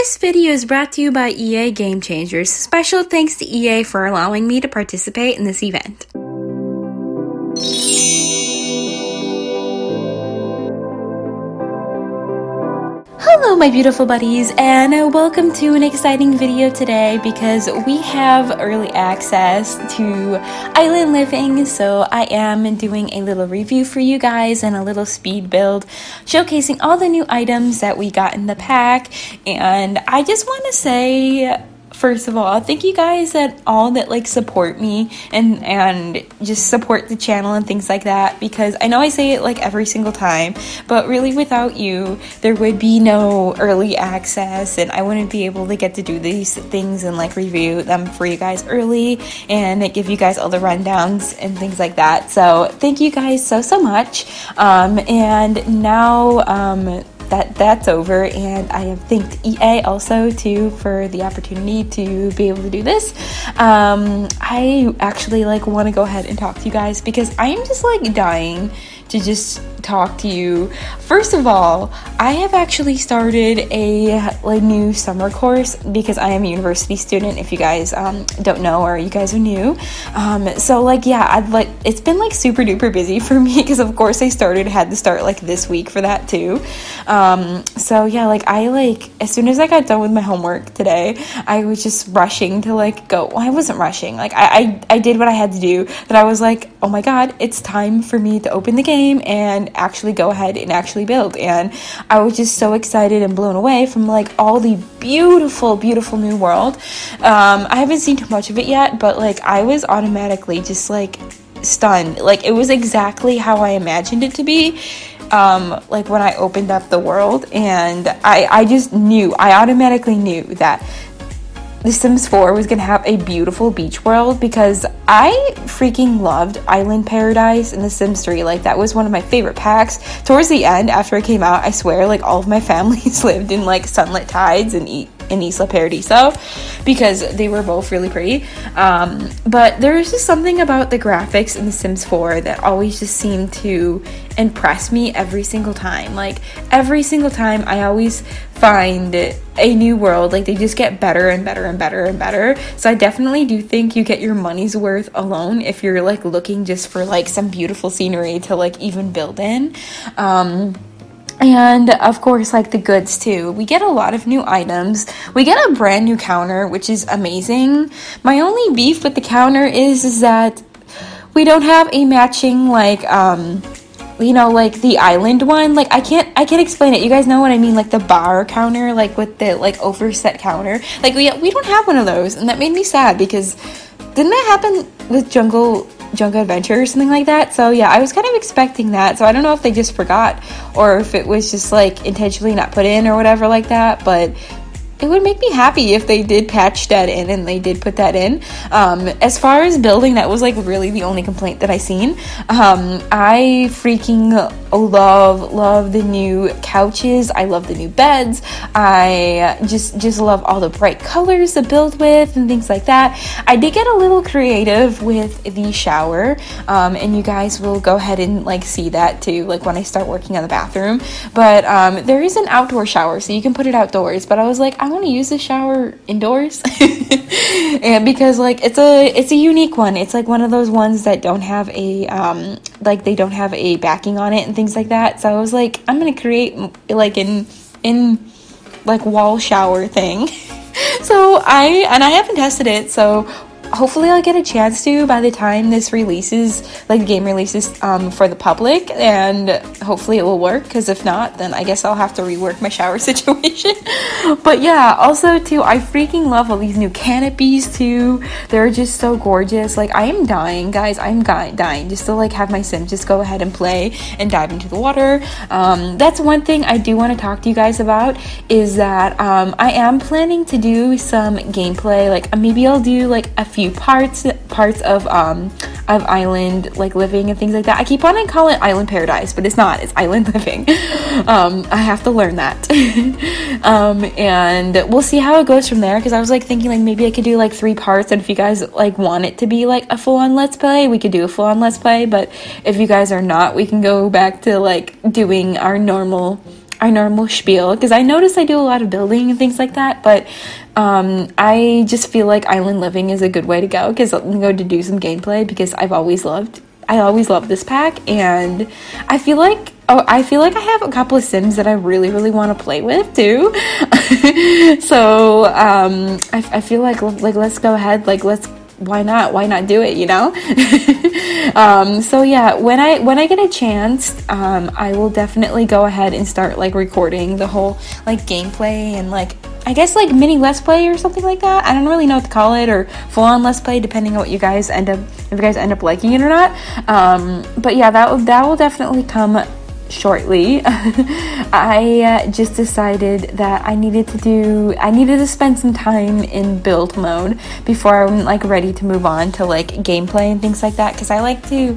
This video is brought to you by EA Game Changers. Special thanks to EA for allowing me to participate in this event. Hello my beautiful buddies, and welcome to an exciting video today because we have early access to Island Living, so I am doing a little review for you guys and a little speed build showcasing all the new items that we got in the pack. And I just want to say, first of all, thank you guys that all that like support me and just support the channel and things like that, because I know I say it like every single time, but really without you there would be no early access and I wouldn't be able to get to do these things and like review them for you guys early and give you guys all the rundowns and things like that. So thank you guys so much. And now that's over, and I have thanked EA also too for the opportunity to be able to do this. I actually like want to go ahead and talk to you guys because I am just like dying to just talk to you. First of all, I have actually started a like new summer course because I am a university student, if you guys don't know or you guys are new. So like yeah, it's been like super duper busy for me because of course I had to start like this week for that too. So yeah, like as soon as I got done with my homework today, I was just rushing to like go. Well, I wasn't rushing, like I did what I had to do, but I was like, oh my god, it's time for me to open the game and actually go ahead and actually build. And I was just so excited and blown away from like all the beautiful new world. I haven't seen too much of it yet, but like I was automatically just like stunned. Like it was exactly how I imagined it to be. Like when I opened up the world, and I just knew, I automatically knew that The Sims 4 was gonna have a beautiful beach world because I freaking loved Island Paradise and The Sims 3. Like that was one of my favorite packs. Towards the end, after it came out, I swear like all of my families lived in like Sunlit Tides and Isla Paradiso because they were both really pretty. But there's just something about the graphics in The Sims 4 that always just seemed to impress me every single time. Like every single time I always find a new world, like they just get better and better and better and better. So I definitely do think you get your money's worth alone if you're like looking just for like some beautiful scenery to like even build in. And of course like the goods too, we get a lot of new items. We get a brand new counter, which is amazing. My only beef with the counter is that we don't have a matching like you know, like the island one. Like I can't explain it, you guys know what I mean, like the bar counter, like with the like overset counter, like we don't have one of those. And that made me sad because didn't that happen with Jungle Adventure or something like that? So yeah, I was kind of expecting that, so I don't know if they just forgot or if it was just like intentionally not put in or whatever like that, but it would make me happy if they did patch that in and they did put that in. As far as building, that was like really the only complaint that I seen. I freaking love the new couches. I love the new beds. I just love all the bright colors to build with and things like that. I did get a little creative with the shower, and you guys will go ahead and like see that too, like when I start working on the bathroom. But there is an outdoor shower, so you can put it outdoors, but I was like, I want to use the shower indoors and because like it's a unique one. It's like one of those ones that don't have a like they don't have a backing on it and things like that. So I was like, I'm gonna create like in like wall shower thing. So I haven't tested it, so hopefully I'll get a chance to by the time this releases, like the game releases for the public, and hopefully it will work, because if not, then I guess I'll have to rework my shower situation. But yeah, also too, I freaking love all these new canopies too. They're just so gorgeous. Like I am dying, guys, I'm dying just to like have my sim just go ahead and play and dive into the water. That's one thing I do want to talk to you guys about, is that I am planning to do some gameplay. Like maybe I'll do like a few parts of Island like Living and things like that. I keep on and call it Island Paradise, but it's not, it's Island Living. I have to learn that. And we'll see how it goes from there, because I was like thinking like maybe I could do like 3 parts, and if you guys like want it to be like a full-on let's play, we could do a full-on let's play, but if you guys are not, we can go back to like doing our normal our normal spiel, because I notice I do a lot of building and things like that, but I just feel like Island Living is a good way to go, because I'm going to do some gameplay, because I always loved this pack, and I feel like I have a couple of Sims that I really want to play with too. So I feel like let's go ahead, why not do it, you know? So yeah, when I get a chance, I will definitely go ahead and start recording the whole gameplay and I guess mini let's play or something like that. I don't really know what to call it, or full-on let's play, depending on what you guys end up, if you guys end up liking it or not. But yeah, that will definitely come shortly. I just decided that I needed to spend some time in build mode before I'm ready to move on to gameplay and things like that, because I like to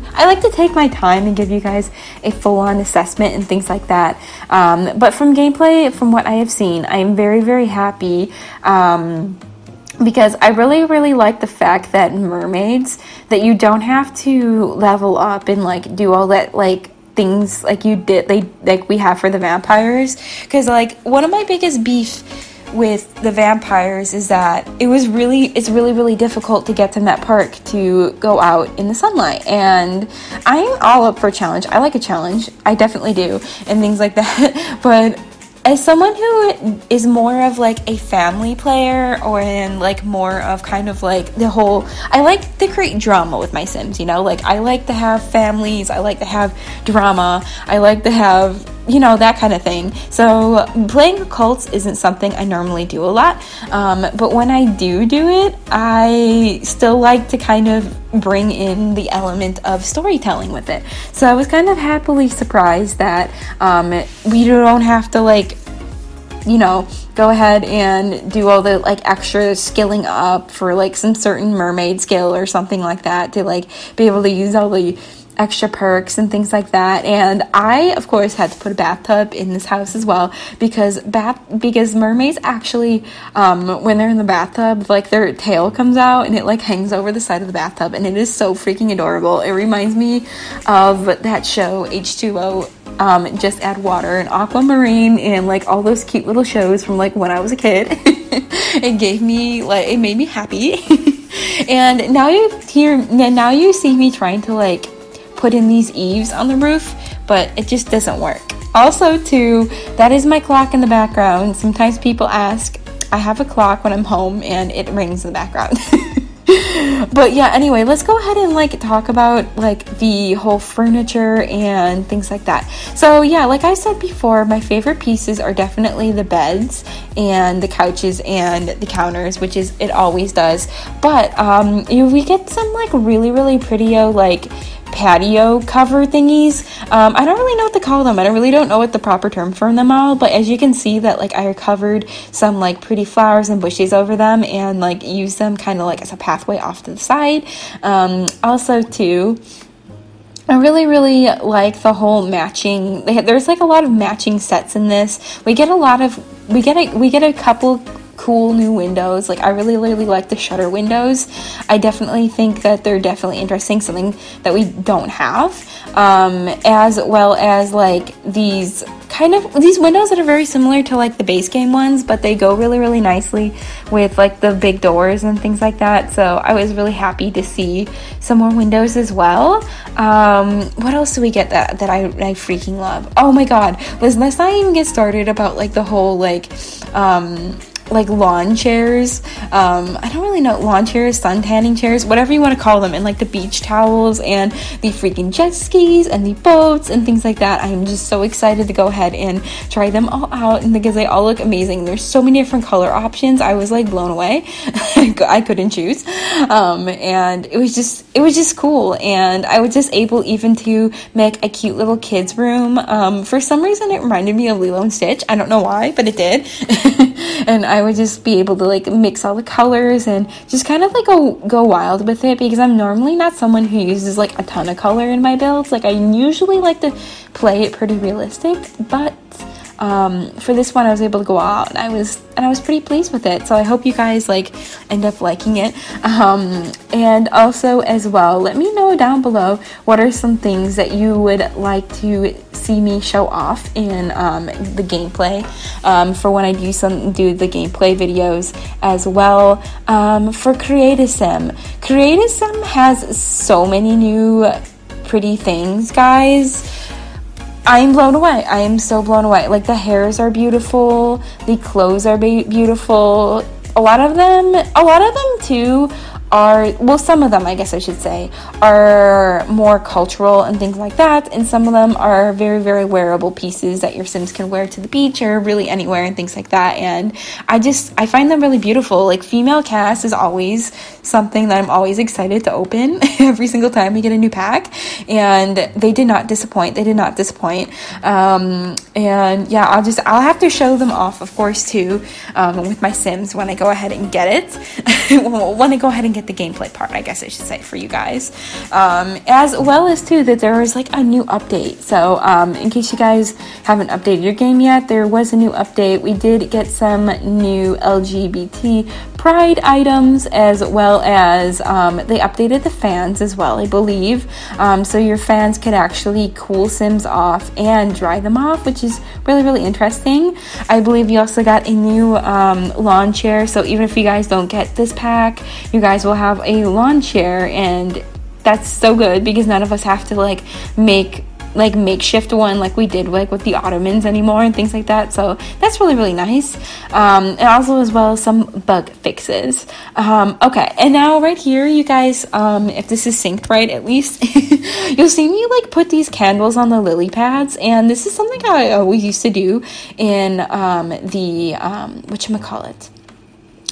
take my time and give you guys a full-on assessment and things like that. But from gameplay, from what I have seen, I am very happy, because I really like the fact that mermaids, that you don't have to level up and do all that things we have for the vampires, because one of my biggest beef with the vampires is that it's really difficult to get to that park to go out in the sunlight, and I'm all up for a challenge. I like a challenge, I definitely do, and things like that. But as someone who is more of a family player, or in more of the whole, I like to create drama with my Sims, you know, I like to have families, I like to have drama, I like to have, you know, that kind of thing. So playing cults isn't something I normally do a lot, but when I do it, I still like to bring in the element of storytelling with it. So I was happily surprised that we don't have to you know, go ahead and do all the extra skilling up for some certain mermaid skill or something like that to be able to use all the extra perks and things like that. And I of course had to put a bathtub in this house as well, because mermaids actually, when they're in the bathtub, their tail comes out and it hangs over the side of the bathtub, and it is so freaking adorable. It reminds me of that show H2O, Just Add Water and Aquamarine, and all those cute little shows from when I was a kid. It gave me it made me happy. And now you see me trying to put in these eaves on the roof, but it just doesn't work. Also too, that is my clock in the background. Sometimes people ask, I have a clock when I'm home and it rings in the background. But yeah, anyway, let's go ahead and talk about the whole furniture and things like that. So yeah, I said before, my favorite pieces are definitely the beds and the couches and the counters, which is, it always does. But we get some really pretty-o patio cover thingies. I don't really know what to call them. I really don't know what the proper term for them all, but as you can see that I covered some pretty flowers and bushes over them, and use them as a pathway off to the side. Also too, I really like the whole matching. There's a lot of matching sets in this. We get a couple cool new windows. I really like the shutter windows. I definitely think that they're definitely interesting, something that we don't have. As well as these these windows that are very similar to the base game ones, but they go really nicely with the big doors and things like that. So I was really happy to see some more windows as well. What else do we get that I freaking love? Oh my god, let's not even get started about the whole lawn chairs. I don't really know, lawn chairs, suntanning chairs, whatever you want to call them, and the beach towels and the freaking jet skis and the boats and things like that. I am just so excited to go ahead and try them all out, and because they all look amazing. There's so many different color options. I was blown away. I couldn't choose. And it was just cool, and I was just able even to make a cute little kids room. For some reason it reminded me of Lilo and Stitch. I don't know why, but it did. And I would just be able to mix all the colors and just go wild with it, because I'm normally not someone who uses a ton of color in my builds. I usually like to play it pretty realistic, but for this one I was able to go out, and I was pretty pleased with it, so I hope you guys like end up liking it. And also as well, let me know down below what are some things that you would like to see me show off in the gameplay, for when I do the gameplay videos as well. For Create a Sim has so many new pretty things, guys. I'm blown away. I am so blown away. Like, the hairs are beautiful, the clothes are beautiful. A lot of them too are, well, some of them I guess I should say are more cultural and things like that, and some of them are very, very wearable pieces that your Sims can wear to the beach or really anywhere and things like that. And I find them really beautiful. Like, female cast is always something that I'm always excited to open every single time we get a new pack, and they did not disappoint. And yeah, I'll have to show them off, of course, too, with my Sims when I go ahead and get it when I go ahead and get the gameplay part, I guess I should say, for you guys. As well as too that there was like a new update, so in case you guys haven't updated your game yet, there was a new update. We did get some new LGBT pride items, as well as they updated the fans as well, I believe, so your fans could actually cool Sims off and dry them off, which is really, really interesting. I believe you also got a new lawn chair, so even if you guys don't get this pack, you guys will have a lawn chair, and that's so good because none of us have to like make like makeshift one like we did like with the ottomans anymore and things like that, so that's really, really nice. And also as well, some bug fixes. Okay, and now right here, you guys, if this is synced right at least, you'll see me like put these candles on the lily pads, and this is something I always used to do in the whatchamacallit.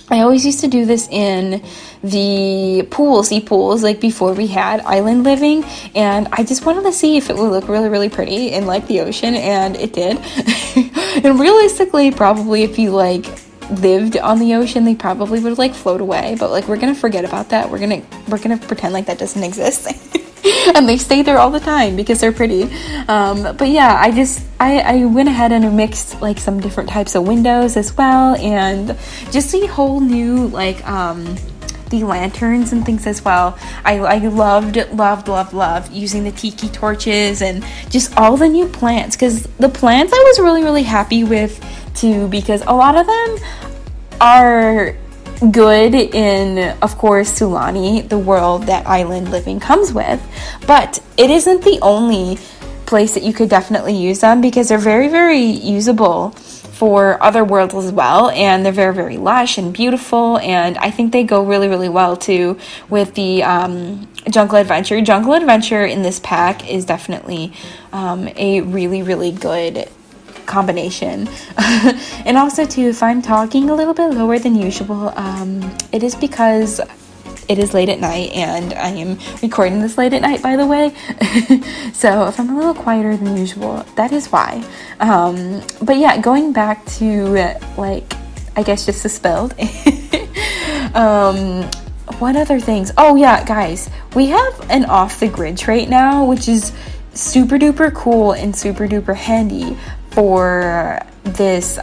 I always used to do this in the sea pools, like before we had Island Living, and I just wanted to see if it would look really, really pretty in like the ocean, and it did. And realistically, probably if you like lived on the ocean, they probably would like float away, but like we're gonna forget about that. We're gonna pretend like that doesn't exist. And they stay there all the time because they're pretty. But yeah, I went ahead and mixed like some different types of windows as well, and just a whole new like the lanterns and things as well. I loved using the tiki torches and just all the new plants, because the plants I was really, really happy with too, because a lot of them are good in, of course, Sulani, the world that Island Living comes with, but it isn't the only place that you could definitely use them, because they're very, very usable for other worlds as well, and they're very, very lush and beautiful, and I think they go really, really well too with the Jungle Adventure. Jungle Adventure in this pack is definitely a really, really good combination. And also too, if I'm talking a little bit lower than usual, it is because it is late at night, and I am recording this late at night, by the way. So if I'm a little quieter than usual, that is why. But yeah, going back to like, I guess just the spilled. What other things? Oh yeah, guys, we have an off the grid trait now, which is super duper cool and super duper handy for this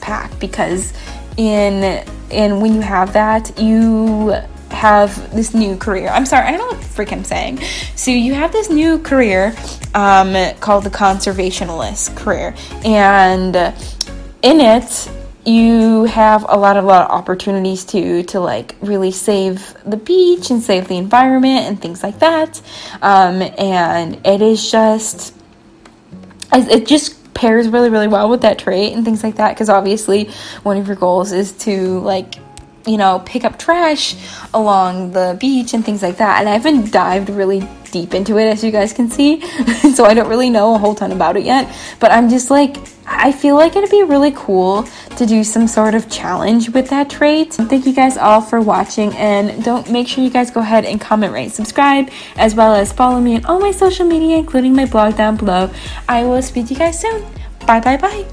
pack, because in when you have that, you have this new career. I'm sorry, I don't know what the frick I'm saying. So you have this new career called the conservationalist career, and in it you have a lot of opportunities to like really save the beach and save the environment and things like that. And it is just, it just pairs really, really well with that trait and things like that, because obviously one of your goals is to like, you know, pick up trash along the beach and things like that. And I haven't dived really deep into it, as you guys can see, so I don't really know a whole ton about it yet, but I'm just like, I feel like it'd be really cool to do some sort of challenge with that trait. Thank you guys all for watching, and don't make sure you guys go ahead and comment, rate, subscribe, as well as follow me on all my social media, including my blog down below. I will speak to you guys soon. Bye bye bye.